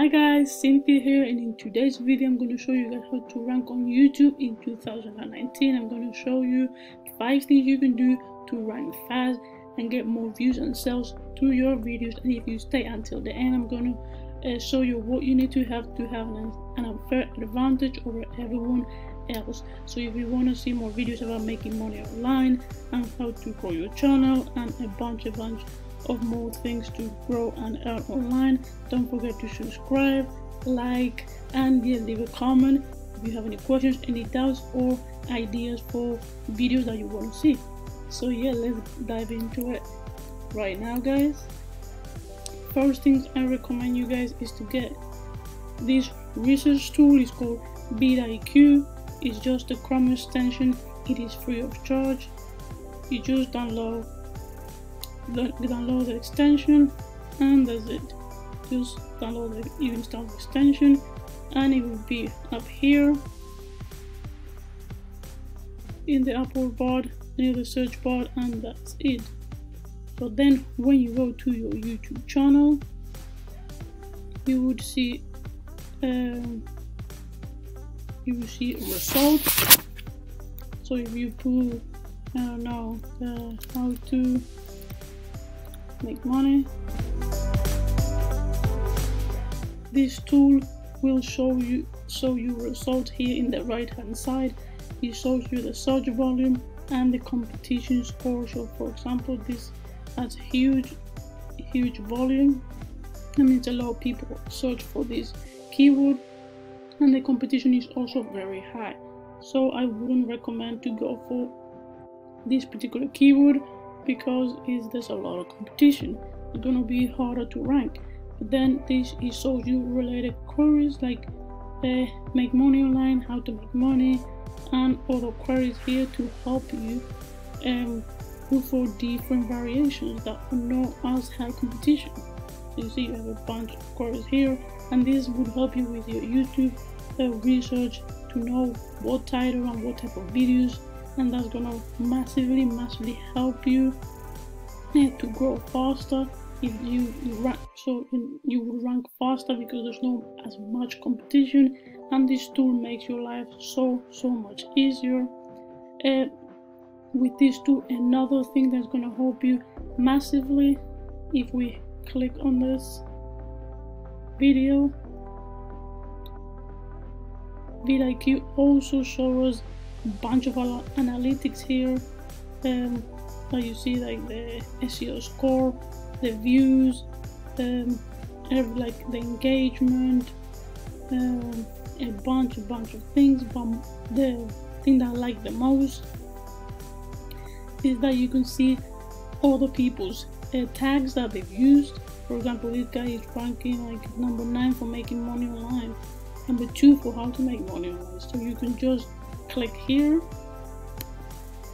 Hi guys, Cynthia here, and in today's video I'm going to show you guys how to rank on YouTube in 2019. I'm going to show you 5 things you can do to rank fast and get more views and sales through your videos. And if you stay until the end, I'm going to show you what you need to have an unfair advantage over everyone else. So if you want to see more videos about making money online and how to grow your channel and a bunch of more things to grow and earn online, don't forget to subscribe, like, and yeah, leave a comment if you have any questions, any doubts, or ideas for videos that you want to see. So yeah, let's dive into it right now, guys. First things I recommend you guys is to get this research tool. It's called vidIQ. It's just a Chrome extension. It is free of charge. You just download the extension, and that's it. Just download it, you install the extension, and it will be up here in the Apple bar, near the search bar, and that's it. So then when you go to your YouTube channel, you would see a result. So if you put, I don't know, how to make money, this tool will show you results here in the right hand side. It shows you the search volume and the competition score. So for example, this has huge volume. That means a lot of people search for this keyword, and the competition is also very high. So I wouldn't recommend to go for this particular keyword, because there's a lot of competition. It's gonna be harder to rank. But then this shows you related queries like make money online, how to make money, and other queries here to help you look for different variations that are not as high competition. You see, you have a bunch of queries here, and this would help you with your YouTube research to know what title and what type of videos. And that's gonna massively help you to grow faster. If you rank, so you will rank faster because there's not as much competition, and this tool makes your life so much easier. With this tool, another thing that's gonna help you massively, if we click on this video, vidIQ also shows us bunch of analytics here. You see like the SEO score, the views, like the engagement, a bunch of things. But the thing that I like the most is that you can see other people's tags that they've used. For example, this guy is ranking like number 9 for making money online, number 2 for how to make money online. So you can just click here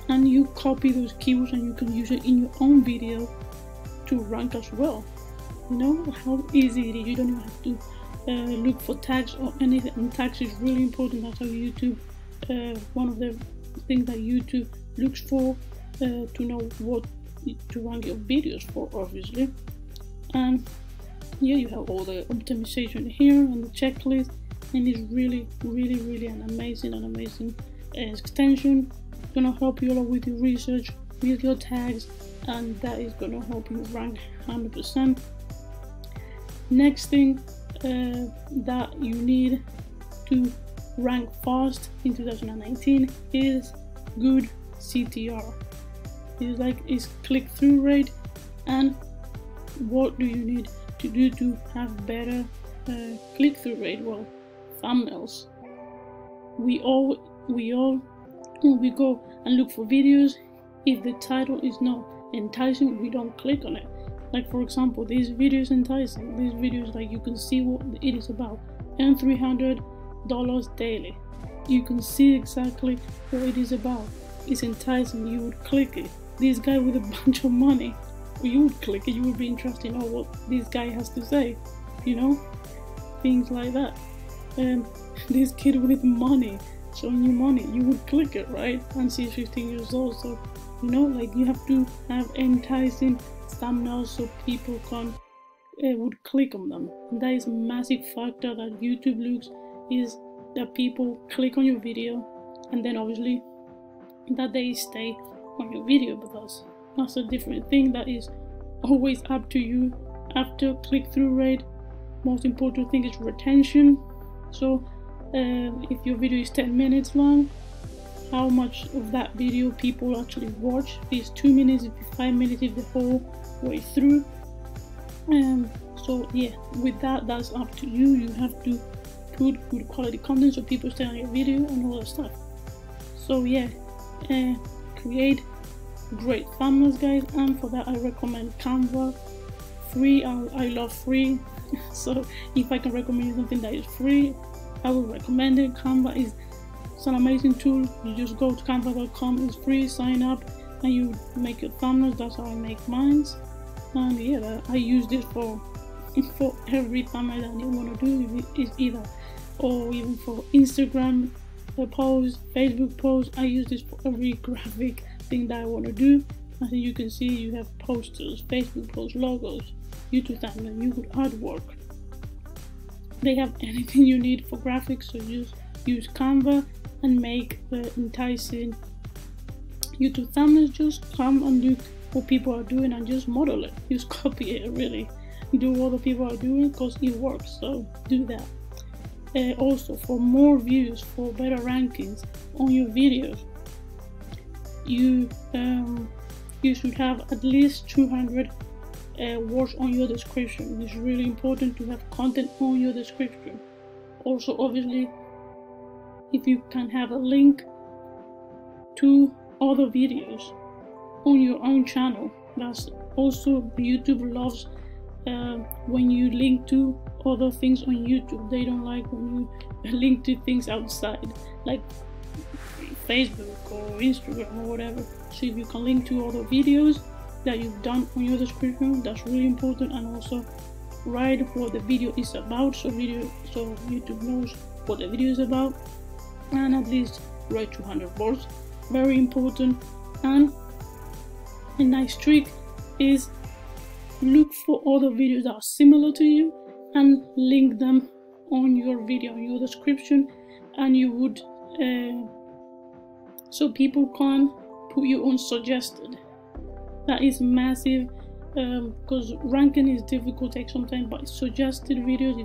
and you copy those keywords, and you can use it in your own video to rank as well. You know how easy it is. You don't even have to look for tags or anything, and tags is really important. That's how YouTube, one of the things that YouTube looks for to know what to rank your videos for, obviously. And yeah, you have all the optimization here and the checklist, and it's really an amazing extension. It's gonna help you a lot with your research, with your tags, and that is gonna help you rank 100%. Next thing that you need to rank fast in 2019 is good CTR. It's like it's click-through rate, and what do you need to do to have better click-through rate? Well, thumbnails. We all when we go and look for videos, if the title is not enticing, we don't click on it. Like for example, this video is enticing. These videos, like you can see what it is about, and $300 daily. You can see exactly what it is about. It's enticing, you would click it. This guy with a bunch of money, you would click it. You would be interested in what this guy has to say, you know, things like that. This kid with money, showing you money, you would click it, right? And see 15 years old. So you know, like you have to have enticing thumbnails so people can would click on them. And that is a massive factor that YouTube looks, is that people click on your video, and then obviously that they stay on your video, because that's a different thing that is always up to you. After click-through rate, most important thing is retention. So if your video is 10 minutes long, how much of that video people actually watch? If it's 2 minutes, if it's 5 minutes, if the whole way through. So yeah, with that, that's up to you. You have to put good quality content so people stay on your video and all that stuff. So yeah, create great thumbnails, guys, and for that I recommend Canva. Free, I love free. So if I can recommend something that is free, I will recommend it. Canva is an amazing tool. You just go to canva.com, it's free, sign up, and you make your thumbnails. That's how I make mine. And yeah, I use this for every thumbnail that you want to do, is either, or even for Instagram posts, Facebook posts. I use this for every graphic thing that I want to do. As you can see, you have posters, Facebook posts, logos, YouTube thumbnail, YouTube artwork. They have anything you need for graphics, so just use Canva and make enticing YouTube thumbnails. Just come and look what people are doing and just model it. Just copy it, really. Do what the people are doing, because it works, so do that. Also, for more views, for better rankings on your videos, you should have at least 200 words on your description. It's really important to have content on your description. Also, obviously, if you can have a link to other videos on your own channel, that's also, YouTube loves when you link to other things on YouTube. They don't like when you link to things outside, like Facebook or Instagram or whatever. So if you can link to other videos that you've done on your description, that's really important. And also write what the video is about, so YouTube knows what the video is about. And at least write 200 words, very important. And a nice trick is look for other videos that are similar to you and link them on your video, on your description, and you would so people can put you on suggested. That is massive, because ranking is difficult, takes some time, but suggested videos,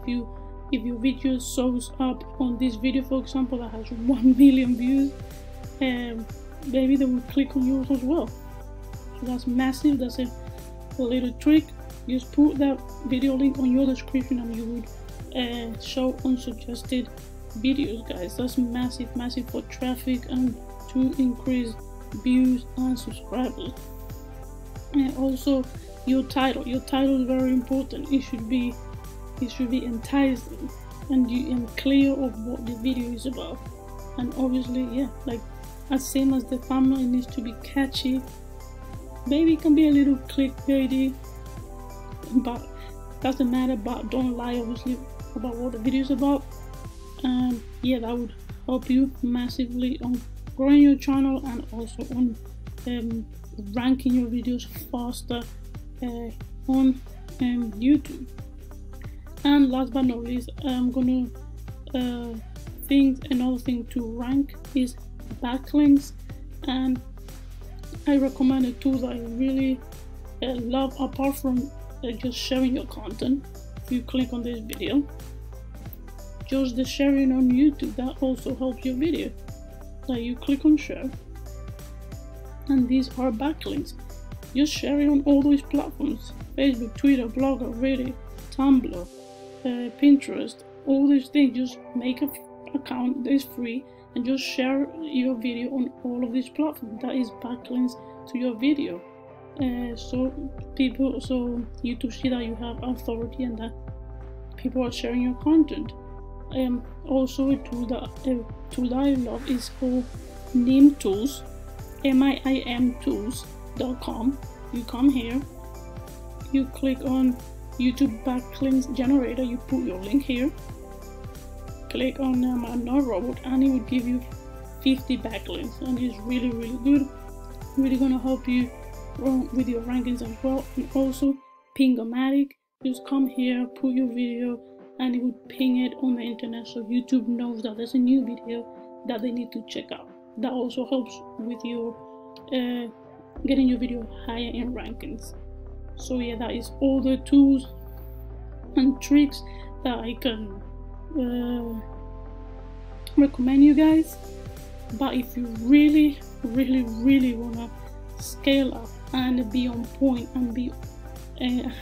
if your video shows up on this video, for example, that has 1 million views, maybe they will click on yours as well. So that's massive. That's a little trick. Just put that video link on your description and you would show unsuggested videos, guys. That's massive for traffic and to increase views and subscribers. And also your title is very important. It should be enticing and clear of what the video is about. And obviously, yeah, like as same as the thumbnail, it needs to be catchy. Maybe it can be a little clickbaity, but doesn't matter. But don't lie, obviously, about what the video is about. And yeah, that would help you massively on growing your channel and also on ranking your videos faster on YouTube. And last but not least, I'm gonna think another thing to rank is backlinks. And I recommend a tool that I really love, apart from just sharing your content. If you click on this video, just the sharing on YouTube, that also helps your video. So you click on share, and these are backlinks. Just share it on all those platforms: Facebook, Twitter, Blogger, Reddit, Tumblr, Pinterest, all these things. Just make an account that is free and just share your video on all of these platforms. That is backlinks to your video, so YouTube see that you have authority and that people are sharing your content. Also, a tool that I love is called NimTools, NimTools.com. You come here, you click on YouTube backlinks generator, you put your link here, click on I'm Not a Robot, and it will give you 50 backlinks, and it's really good, really gonna help you with your rankings as well. And also Pingomatic, Just come here, put your video, and it would ping it on the internet so YouTube knows that there's a new video that they need to check out. That also helps with your getting your video higher in rankings. So yeah, that is all the tools and tricks that I can recommend you guys. But if you really wanna scale up and be on point and be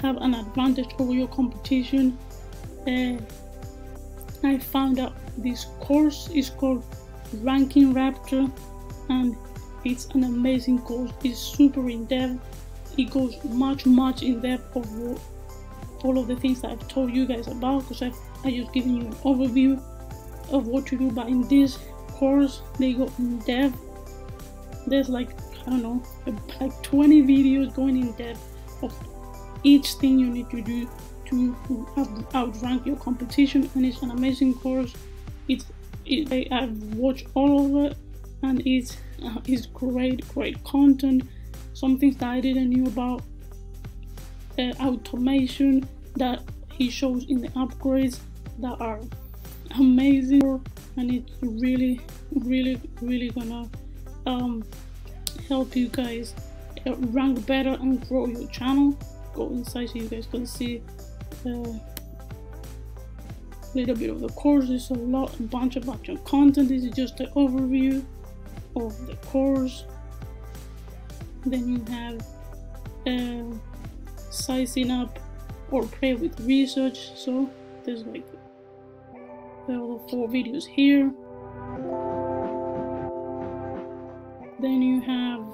have an advantage over your competition, I found out this course is called Ranking Raptor, and it's an amazing course. It's super in depth. It goes much in depth of all of the things that I've told you guys about, because I just given you an overview of what to do. But in this course, they go in depth. There's like, I don't know, like 20 videos going in depth of each thing you need to do to outrank your competition, and it's an amazing course. I've watched all of it, and it's great content. Some things that I didn't know about, automation that he shows in the upgrades that are amazing, and it's really gonna help you guys rank better and grow your channel. Go inside so you guys can see a little bit of the course. There's a bunch of content. This is just an overview of the course. Then you have sizing up or play with research. So there's like 4 videos here. Then you have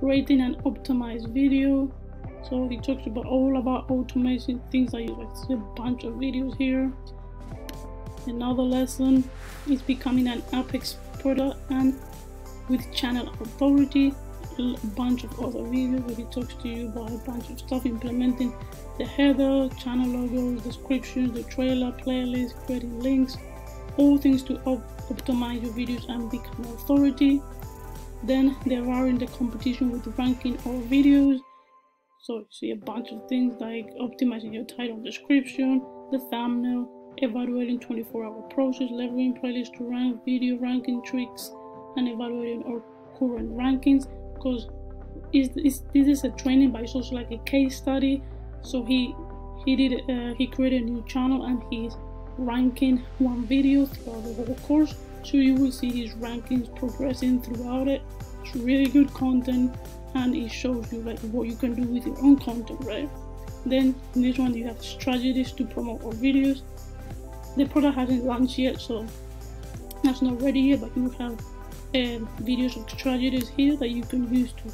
creating an optimized video. So it talks about all about automation, things like a bunch of videos here. Another lesson is becoming an app expert and with channel authority. A bunch of other videos where it talks to you about a bunch of stuff, implementing the header, channel logos, descriptions, the trailer, playlist, creating links, all things to optimize your videos and become authority. Then there are in the competition with ranking all videos. So you see a bunch of things like optimizing your title, description, the thumbnail, evaluating 24-hour process, leveraging playlists to rank, video ranking tricks, and evaluating our current rankings. Because this is a training, but it's also like a case study. So he created a new channel and he's ranking one video throughout the whole course. So you will see his rankings progressing throughout it. It's really good content, and it shows you like what you can do with your own content, right? Then in this one you have strategies to promote our videos. The product hasn't launched yet, so that's not ready yet, but you have videos of strategies here that you can use to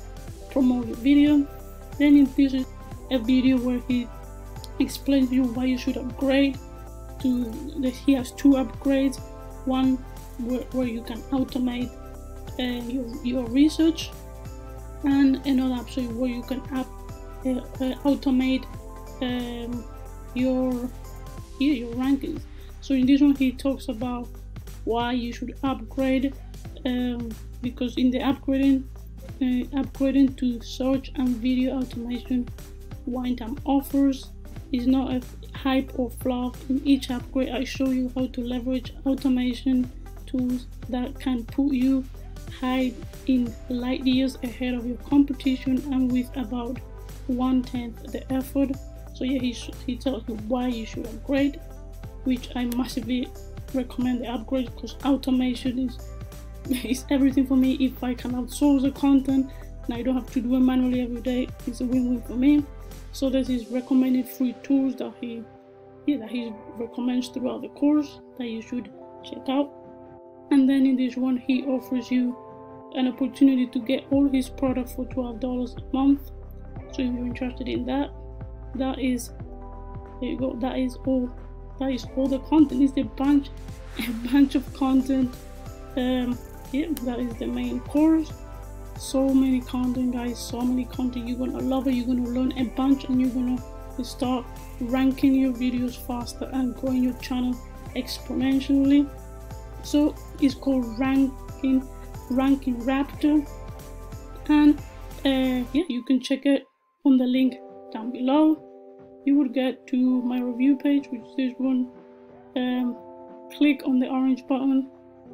promote your video. Then in this is a video where he explains to you why you should upgrade to that. He has 2 upgrades, one where you can automate your research, and another episode where you can automate your rankings. So in this one he talks about why you should upgrade, because in the upgrading to search and video automation one-time offers is not a hype or fluff. In each upgrade I show you how to leverage automation tools that can put you high in light years ahead of your competition and with about 1/10 the effort. So yeah, he tells you why you should upgrade, which I massively recommend the upgrade, because automation is everything for me. If I can outsource the content and I don't have to do it manually every day, it's a win-win for me. So there's his recommended free tools that he recommends throughout the course that you should check out. And then in this one he offers you an opportunity to get all his products for $12 a month. So if you're interested in that, there you go. That is all the content. It's a bunch of content. Yeah, that is the main course. So many content, guys, so many content. You're gonna love it, you're gonna learn a bunch, and you're gonna start ranking your videos faster and growing your channel exponentially. So it's called Ranking Raptor, and yeah, you can check it on the link down below. you would get to my review page, which is this one. Click on the orange button,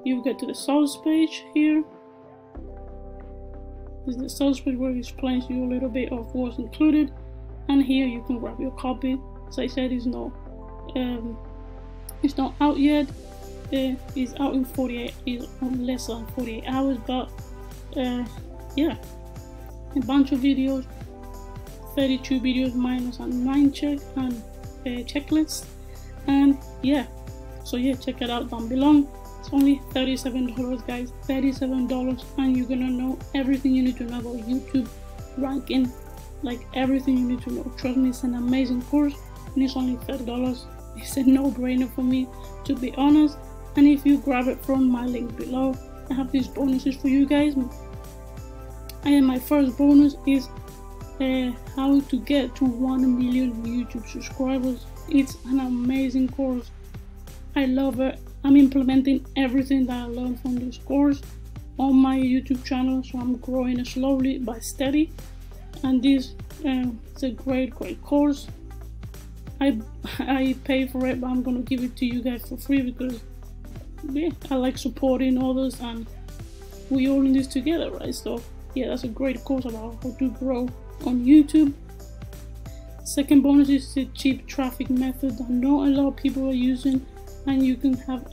you get to the source page here. This is the source page where it explains you a little bit of what's included, and here you can grab your copy. As I said, it's not out yet. It's out in 48, it's less than 48 hours, but yeah, a bunch of videos, 32 videos minus and mind check and checklists, and yeah, so yeah, check it out down below. It's only $37, guys, $37, and you're gonna know everything you need to know about YouTube ranking, like everything you need to know. Trust me, it's an amazing course, and it's only $30. It's a no-brainer for me, to be honest. And if you grab it from my link below, I have these bonuses for you guys. And my first bonus is how to get to 1 million YouTube subscribers. It's an amazing course. I love it. I'm implementing everything that I learned from this course on my YouTube channel, so I'm growing slowly but steady. And this is a great course. I pay for it, but I'm gonna give it to you guys for free because yeah, I like supporting others and we all in this together, right? So yeah, that's a great course about how to grow on YouTube. Second bonus is the cheap traffic method that not a lot of people are using, and you can have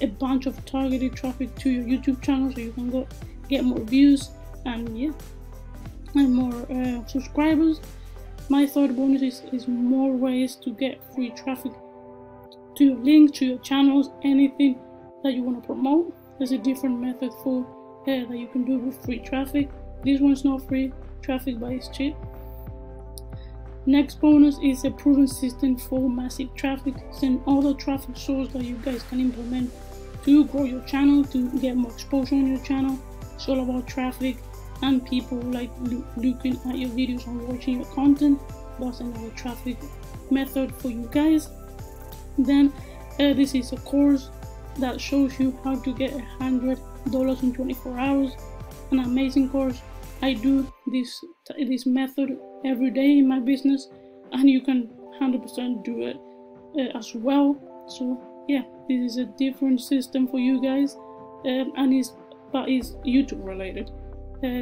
a bunch of targeted traffic to your YouTube channel so you can go get more views and yeah, and more subscribers. My third bonus is more ways to get free traffic to your link, to your channels, anything that you want to promote. There's a different method for that you can do with free traffic. This one's not free traffic, but it's cheap. Next bonus is a proven system for massive traffic. It's another traffic source that you guys can implement to grow your channel, to get more exposure on your channel. It's all about traffic and people like looking at your videos and watching your content. That's another traffic method for you guys. Then this is a course that shows you how to get $100 in 24 hours. An amazing course. I do this method every day in my business, and you can 100% do it as well. So yeah, this is a different system for you guys, and it's YouTube related.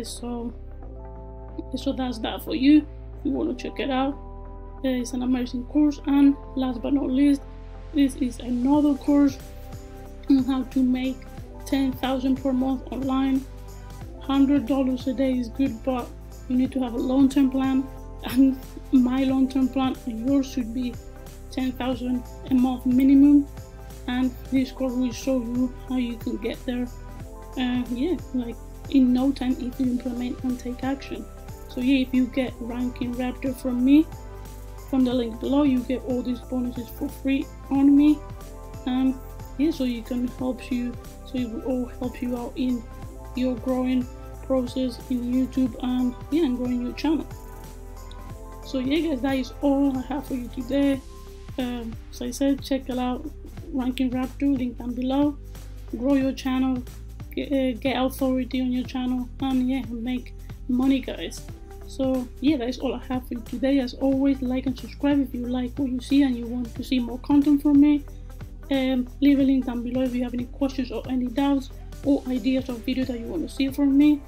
So that's that for you. If you want to check it out, it's an amazing course. And last but not least, this is another course on how to make 10,000 per month online. $100 a day is good, but you need to have a long-term plan, and my long-term plan and yours should be 10,000 a month minimum, and this course will show you how you can get there, yeah, like in no time if you implement and take action. So yeah, if you get Ranking Raptor from me, from the link below, you get all these bonuses for free on me. Yeah, so you can help you, so it will all help you out in your growing process in YouTube and yeah, and growing your channel. So yeah guys, that is all I have for you today. As I said, check it out, Ranking Raptor, link down below. Grow your channel, get authority on your channel, and yeah, make money, guys. So yeah, that's all I have for you today. As always, like and subscribe if you like what you see and you want to see more content from me. Leave a link down below if you have any questions or any doubts or ideas of videos that you want to see from me.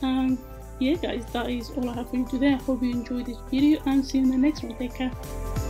And yeah guys, that is all I have for you today. I hope you enjoyed this video, and see you in the next one. Take care.